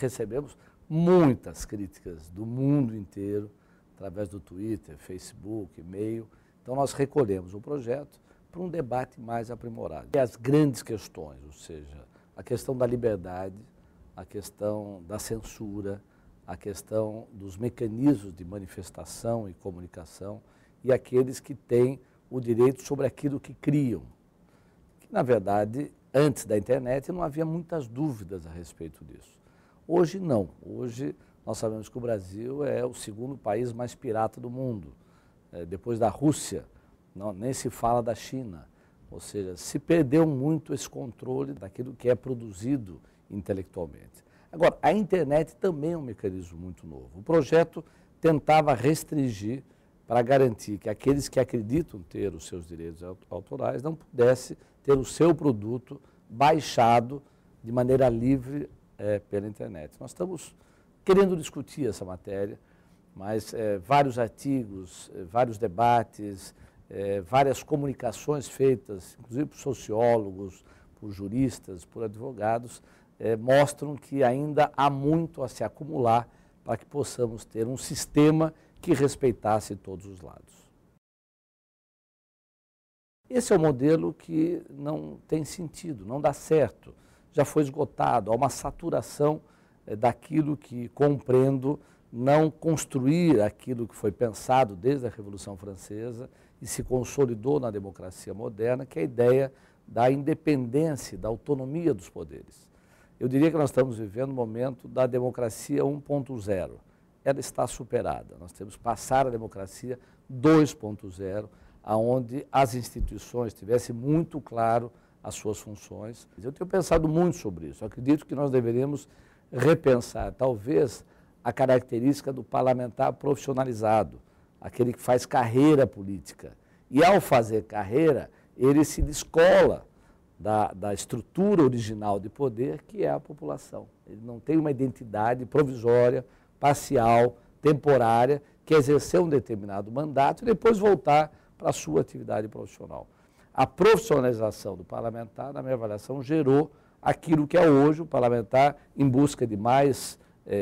recebemos muitas críticas do mundo inteiro, através do Twitter, Facebook, e-mail. Então, nós recolhemos o projeto para um debate mais aprimorado. E as grandes questões, ou seja, a questão da liberdade, a questão da censura, a questão dos mecanismos de manifestação e comunicação e aqueles que têm o direito sobre aquilo que criam. Que, na verdade, antes da internet não havia muitas dúvidas a respeito disso. Hoje não. Hoje nós sabemos que o Brasil é o segundo país mais pirata do mundo. Depois da Rússia, não, nem se fala da China. Ou seja, se perdeu muito esse controle daquilo que é produzido intelectualmente. Agora, a internet também é um mecanismo muito novo. O projeto tentava restringir para garantir que aqueles que acreditam ter os seus direitos autorais não pudessem ter o seu produto baixado de maneira livre pela internet. Nós estamos querendo discutir essa matéria, mas vários artigos, vários debates, várias comunicações feitas, inclusive por sociólogos, por juristas, por advogados, mostram que ainda há muito a se acumular para que possamos ter um sistema que respeitasse todos os lados. Esse é um modelo que não tem sentido, não dá certo, já foi esgotado, há uma saturação daquilo que compreendo não construir aquilo que foi pensado desde a Revolução Francesa e se consolidou na democracia moderna, que é a ideia da independência, da autonomia dos poderes. Eu diria que nós estamos vivendo o momento da democracia 1.0. Ela está superada. Nós temos que passar a democracia 2.0, onde as instituições tivessem muito claro as suas funções. Eu tenho pensado muito sobre isso. Eu acredito que nós deveríamos repensar, talvez, a característica do parlamentar profissionalizado, aquele que faz carreira política. E, ao fazer carreira, ele se descola da estrutura original de poder, que é a população. Ele não tem uma identidade provisória, parcial, temporária, que exercer um determinado mandato e depois voltar para a sua atividade profissional. A profissionalização do parlamentar, na minha avaliação, gerou aquilo que é hoje o parlamentar em busca de mais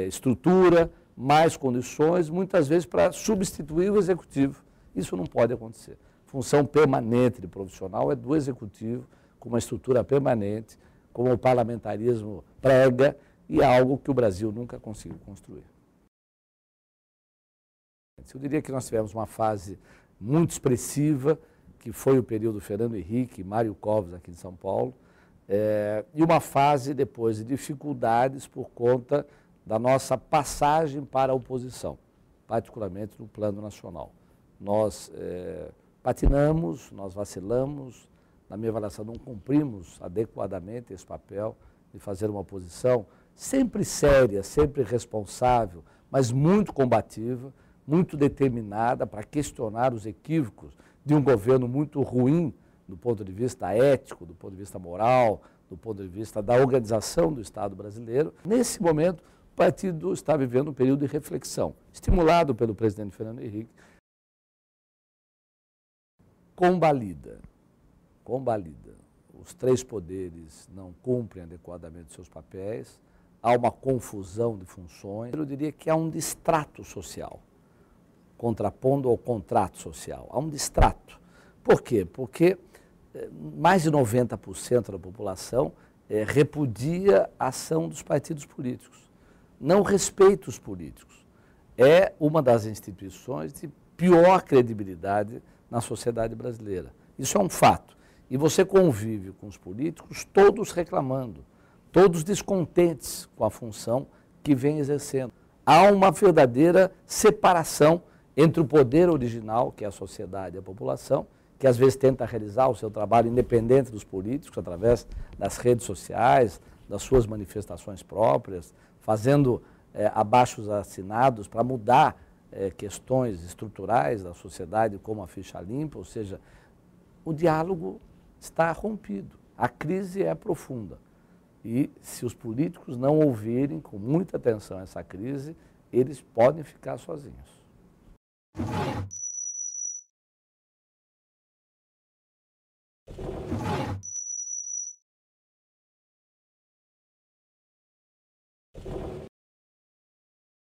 estrutura, mais condições, muitas vezes para substituir o executivo. Isso não pode acontecer. Função permanente de profissional é do executivo, com uma estrutura permanente, como o parlamentarismo prega, e é algo que o Brasil nunca conseguiu construir. Eu diria que nós tivemos uma fase muito expressiva, que foi o período Fernando Henrique e Mário Covas aqui em São Paulo, e uma fase depois de dificuldades por conta da nossa passagem para a oposição, particularmente no plano nacional. Nós patinamos, nós vacilamos, na minha avaliação, não cumprimos adequadamente esse papel de fazer uma oposição sempre séria, sempre responsável, mas muito combativa, muito determinada para questionar os equívocos de um governo muito ruim do ponto de vista ético, do ponto de vista moral, do ponto de vista da organização do Estado brasileiro. Nesse momento, o partido está vivendo um período de reflexão, estimulado pelo presidente Fernando Henrique. Combalida. Os três poderes não cumprem adequadamente seus papéis, há uma confusão de funções. Eu diria que há um distrato social, contrapondo ao contrato social. Há um distrato. Por quê? Porque mais de 90% da população repudia a ação dos partidos políticos, não respeita os políticos. É uma das instituições de pior credibilidade na sociedade brasileira. Isso é um fato. E você convive com os políticos, todos reclamando, todos descontentes com a função que vem exercendo. Há uma verdadeira separação entre o poder original, que é a sociedade e a população, que às vezes tenta realizar o seu trabalho independente dos políticos, através das redes sociais, das suas manifestações próprias, fazendo abaixos assinados para mudar questões estruturais da sociedade, como a ficha limpa, ou seja, o diálogo está rompido. A crise é profunda. E se os políticos não ouvirem com muita atenção essa crise, eles podem ficar sozinhos.